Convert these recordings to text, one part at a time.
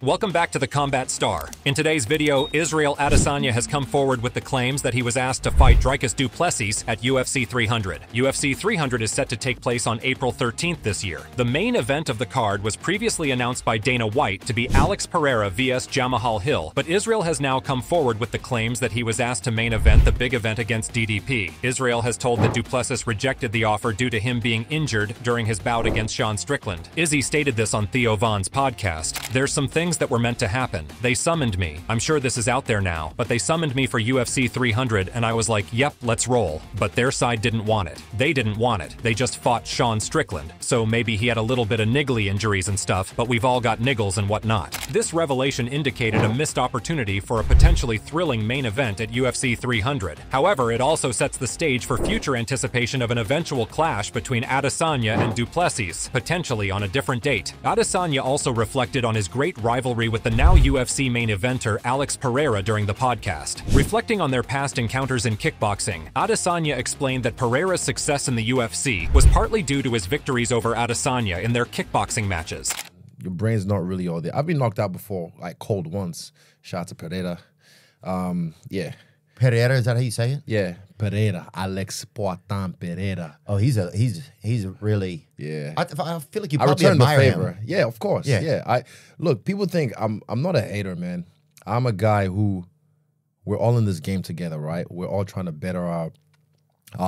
Welcome back to the Combat Star. In today's video, Israel Adesanya has come forward with the claims that he was asked to fight Dricus du Plessis at UFC 300. UFC 300 is set to take place on April 13th this year. The main event of the card was previously announced by Dana White to be Alex Pereira vs Jamahal Hill, but Israel has now come forward with the claims that he was asked to main event the big event against DDP. Israel has told that Du Plessis rejected the offer due to him being injured during his bout against Sean Strickland. Izzy stated this on Theo Von's podcast. There's some things that were meant to happen. They summoned me. I'm sure this is out there now, but they summoned me for UFC 300 and I was like, yep, let's roll. But their side didn't want it. They didn't want it. They just fought Sean Strickland. So maybe he had a little bit of niggly injuries and stuff, but we've all got niggles and whatnot. This revelation indicated a missed opportunity for a potentially thrilling main event at UFC 300. However, it also sets the stage for future anticipation of an eventual clash between Adesanya and Du Plessis, potentially on a different date. Adesanya also reflected on his great rivalry with the now UFC main eventer Alex Pereira during the podcast. Reflecting on their past encounters in kickboxing, Adesanya explained that Pereira's success in the UFC was partly due to his victories over Adesanya in their kickboxing matches. Your brain's not really all there. I've been knocked out before, like cold once. Shout out to Pereira. Yeah. Pereira, is that how you say it? Yeah, Pereira, Alex Poitin Pereira. Oh, he's really, yeah. I feel like you probably admire him. Yeah, of course. Yeah, yeah. Look, people think I'm not a hater, man. I'm a guy who, we're all in this game together, right? We're all trying to better our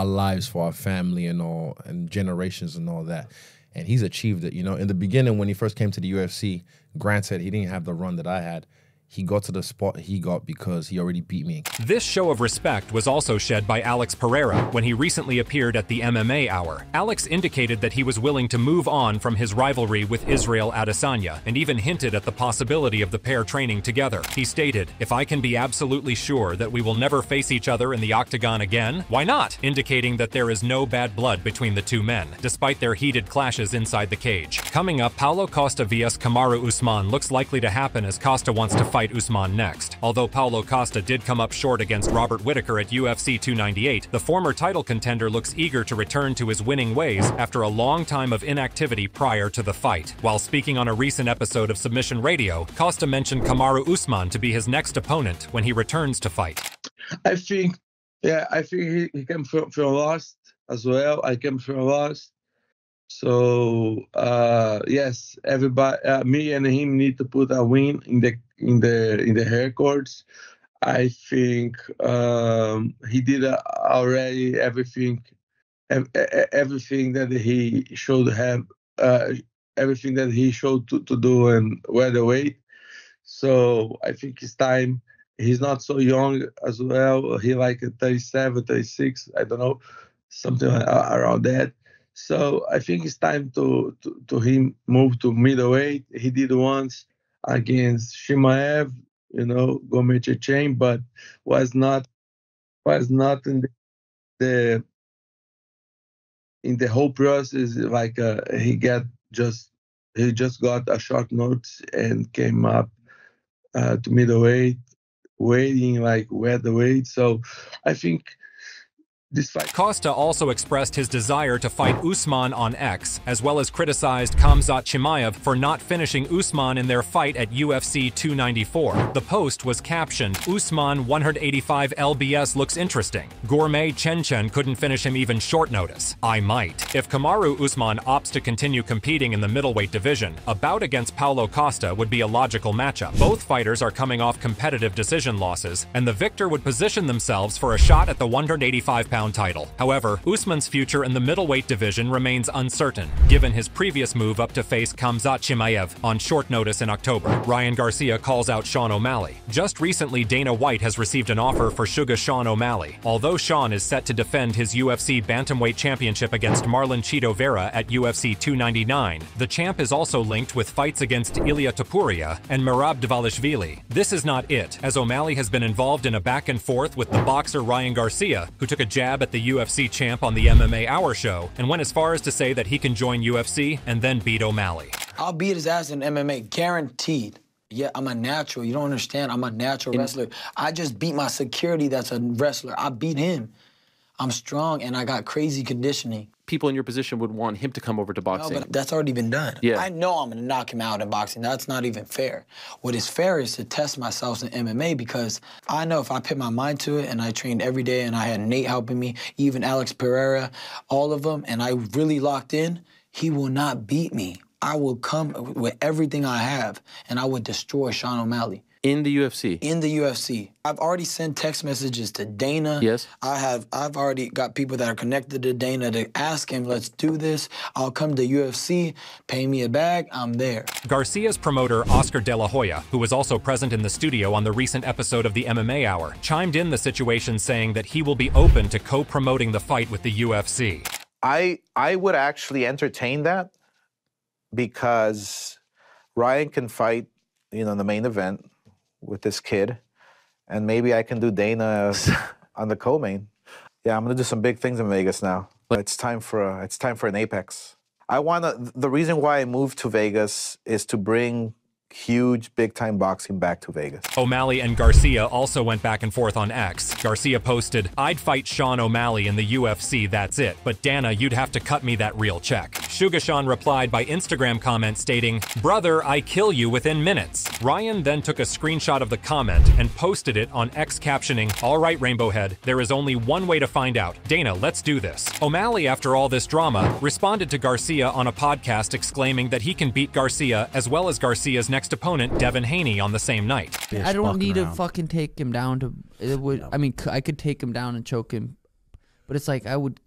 lives for our family and all, and generations and all that. And he's achieved it, you know. In the beginning, when he first came to the UFC, granted, he didn't have the run that I had. He got to the spot he got because he already beat me. This show of respect was also shed by Alex Pereira when he recently appeared at the MMA Hour. Alex indicated that he was willing to move on from his rivalry with Israel Adesanya and even hinted at the possibility of the pair training together. He stated, "If I can be absolutely sure that we will never face each other in the octagon again, why not?" indicating that there is no bad blood between the two men, despite their heated clashes inside the cage. Coming up, Paulo Costa vs Kamaru Usman looks likely to happen as Costa wants to fight Usman next. Although Paulo Costa did come up short against Robert Whitaker at UFC 298, the former title contender looks eager to return to his winning ways after a long time of inactivity prior to the fight. While speaking on a recent episode of Submission Radio, Costa mentioned Kamaru Usman to be his next opponent when he returns to fight. I think, yeah, I think he came from lost as well. I came from lost. So yes, everybody, me and him need to put a win in the records. I think he did already everything that he should have, everything that he showed to do and welterweight. So I think it's time. He's not so young as well. He like 37, 36, I don't know, something around that. So I think it's time to him move to middleweight. He did once against Chimaev, you know, Gomechecheng, but was not in the whole process. Like he just got a short notice and came up to middleweight, waiting like welterweight. So I think. Costa also expressed his desire to fight Usman on X, as well as criticized Khamzat Chimaev for not finishing Usman in their fight at UFC 294. The post was captioned, "Usman 185 LBS looks interesting. Gourmet Chen couldn't finish him even short notice. I might." If Kamaru Usman opts to continue competing in the middleweight division, a bout against Paulo Costa would be a logical matchup. Both fighters are coming off competitive decision losses, and the victor would position themselves for a shot at the 185-pound title. However, Usman's future in the middleweight division remains uncertain, given his previous move up to face Khamzat Chimaev on short notice in October. Ryan Garcia calls out Sean O'Malley. Just recently, Dana White has received an offer for Sugar Sean O'Malley. Although Sean is set to defend his UFC bantamweight championship against Marlon Chito Vera at UFC 299, the champ is also linked with fights against Ilia Topuria and Merab Dvalishvili. This is not it, as O'Malley has been involved in a back and forth with the boxer Ryan Garcia, who took a jab at the UFC champ on the MMA Hour show and went as far as to say that he can join UFC and then beat O'Malley. I'll beat his ass in MMA, guaranteed. Yeah, I'm a natural. You don't understand. I'm a natural wrestler. I just beat my security that's a wrestler. I beat him. I'm strong and I got crazy conditioning. people in your position would want him to come over to boxing. No, but that's already been done. Yeah. I know I'm going to knock him out in boxing. That's not even fair. What is fair is to test myself in MMA, because I know if I put my mind to it and I trained every day and I had Nate helping me, even Alex Pereira, all of them, and I really locked in, he will not beat me. I will come with everything I have, and I would destroy Sean O'Malley. In the UFC? In the UFC. I've already sent text messages to Dana. Yes. I've already got people that are connected to Dana to ask him, let's do this. I'll come to UFC, pay me a bag, I'm there. Garcia's promoter, Oscar De La Hoya, who was also present in the studio on the recent episode of the MMA Hour, chimed in the situation saying that he will be open to co-promoting the fight with the UFC. I would actually entertain that, because Ryan can fight, you know, in the main event with this kid, and maybe I can do Dana on the co-main. Yeah, I'm gonna do some big things in Vegas now. It's time for an apex. The reason why I moved to Vegas is to bring huge, big-time boxing back to Vegas. O'Malley and Garcia also went back and forth on X. Garcia posted, "I'd fight Sean O'Malley in the UFC, that's it. But Dana, you'd have to cut me that real check." Sugar Sean replied by Instagram comment stating, "Brother, I kill you within minutes." Ryan then took a screenshot of the comment and posted it on X captioning, "All right, Rainbowhead, there is only one way to find out. Dana, let's do this." O'Malley, after all this drama, responded to Garcia on a podcast exclaiming that he can beat Garcia as well as Garcia's next opponent, Devin Haney, on the same night. I don't need to fucking take him down to... I mean, I could take him down and choke him, but it's like I would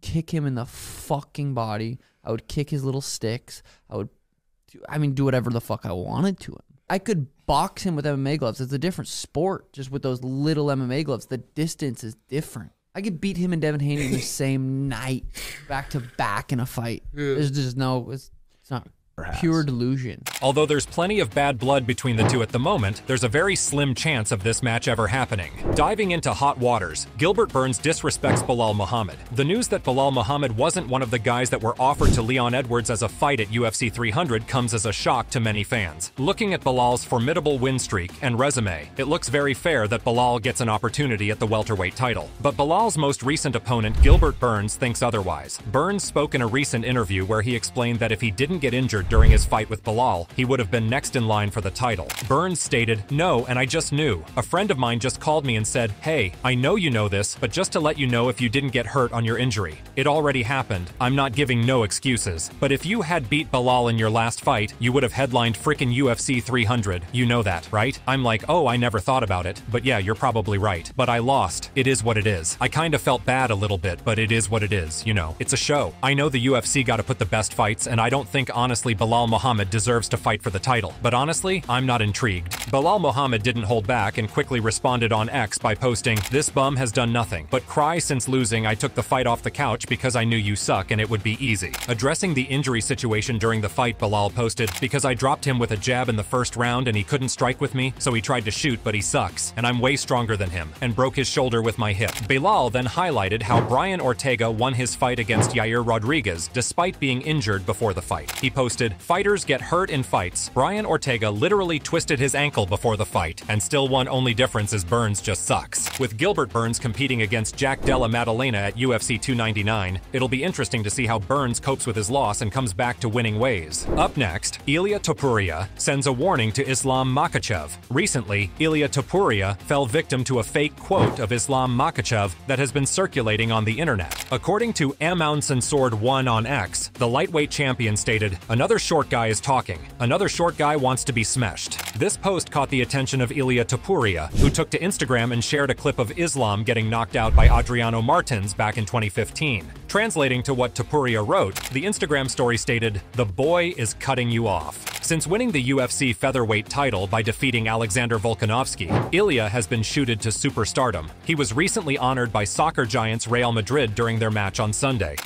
kick him in the fucking body. I would kick his little sticks. I mean, do whatever the fuck I wanted to him. I could box him with MMA gloves. It's a different sport, just with those little MMA gloves. The distance is different. I could beat him and Devin Haney in the same night, back to back in a fight. Yeah. There's just no... It's not... Perhaps. Pure delusion. Although there's plenty of bad blood between the two at the moment, there's a very slim chance of this match ever happening. Diving into hot waters, Gilbert Burns disrespects Belal Muhammad. The news that Belal Muhammad wasn't one of the guys that were offered to Leon Edwards as a fight at UFC 300 comes as a shock to many fans. Looking at Belal's formidable win streak and resume, it looks very fair that Belal gets an opportunity at the welterweight title. But Belal's most recent opponent, Gilbert Burns, thinks otherwise. Burns spoke in a recent interview where he explained that if he didn't get injured during his fight with Belal, he would have been next in line for the title. Burns stated, "No, and I just knew. A friend of mine just called me and said, hey, I know you know this, but just to let you know if you didn't get hurt on your injury. It already happened. I'm not giving no excuses. But if you had beat Belal in your last fight, you would have headlined frickin' UFC 300. You know that, right?" I'm like, "Oh, I never thought about it. But yeah, you're probably right. But I lost. It is what it is. I kinda felt bad a little bit, but it is what it is, you know. It's a show. I know the UFC gotta put the best fights, and I don't think, honestly, Belal Muhammad deserves to fight for the title, but honestly, I'm not intrigued." Belal Muhammad didn't hold back and quickly responded on X by posting, "This bum has done nothing but cry since losing. I took the fight off the couch because I knew you suck and it would be easy." Addressing the injury situation during the fight, Belal posted, "Because I dropped him with a jab in the first round and he couldn't strike with me, so he tried to shoot, but he sucks, and I'm way stronger than him, and broke his shoulder with my hip." Belal then highlighted how Brian Ortega won his fight against Yair Rodriguez despite being injured before the fight. He posted, "Fighters get hurt in fights. Brian Ortega literally twisted his ankle before the fight, and still won. Only difference is Burns just sucks." With Gilbert Burns competing against Jack Della Maddalena at UFC 299, it'll be interesting to see how Burns copes with his loss and comes back to winning ways. Up next, Ilia Topuria sends a warning to Islam Makhachev. Recently, Ilia Topuria fell victim to a fake quote of Islam Makhachev that has been circulating on the internet. According to @MountsandSword1 on X, the lightweight champion stated, "Another short guy is talking. Another short guy wants to be smeshed." This post caught the attention of Ilia Topuria, who took to Instagram and shared a clip of Islam getting knocked out by Adriano Martins back in 2015. Translating to what Topuria wrote, the Instagram story stated, "The boy is cutting you off." Since winning the UFC featherweight title by defeating Alexander Volkanovski, Ilia has been shooted to superstardom. He was recently honored by soccer giants Real Madrid during their match on Sunday.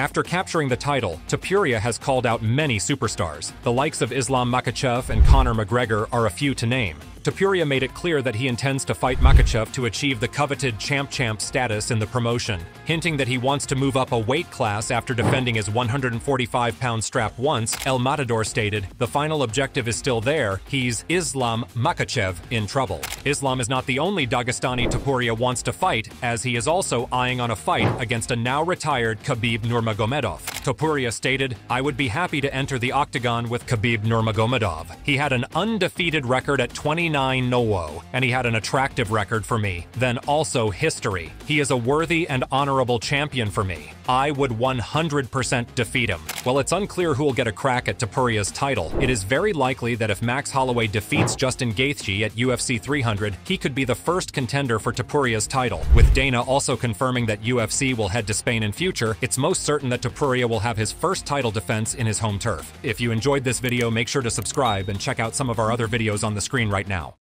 After capturing the title, Topuria has called out many superstars. The likes of Islam Makhachev and Conor McGregor are a few to name. Topuria made it clear that he intends to fight Makhachev to achieve the coveted champ status in the promotion, hinting that he wants to move up a weight class after defending his 145-pound strap once. El Matador stated, "The final objective is still there, he's Islam Makhachev in trouble." Islam is not the only Dagestani Topuria wants to fight, as he is also eyeing on a fight against a now-retired Khabib Nurmagomedov. Topuria stated, "I would be happy to enter the octagon with Khabib Nurmagomedov. He had an undefeated record at 29-0, and he had an attractive record for me, then also history. He is a worthy and honorable champion for me. I would 100% defeat him." While it's unclear who'll get a crack at Topuria's title, it is very likely that if Max Holloway defeats Justin Gaethje at UFC 300, he could be the first contender for Topuria's title. With Dana also confirming that UFC will head to Spain in future, it's most certain that Topuria will have his first title defense in his home turf. If you enjoyed this video, make sure to subscribe and check out some of our other videos on the screen right now.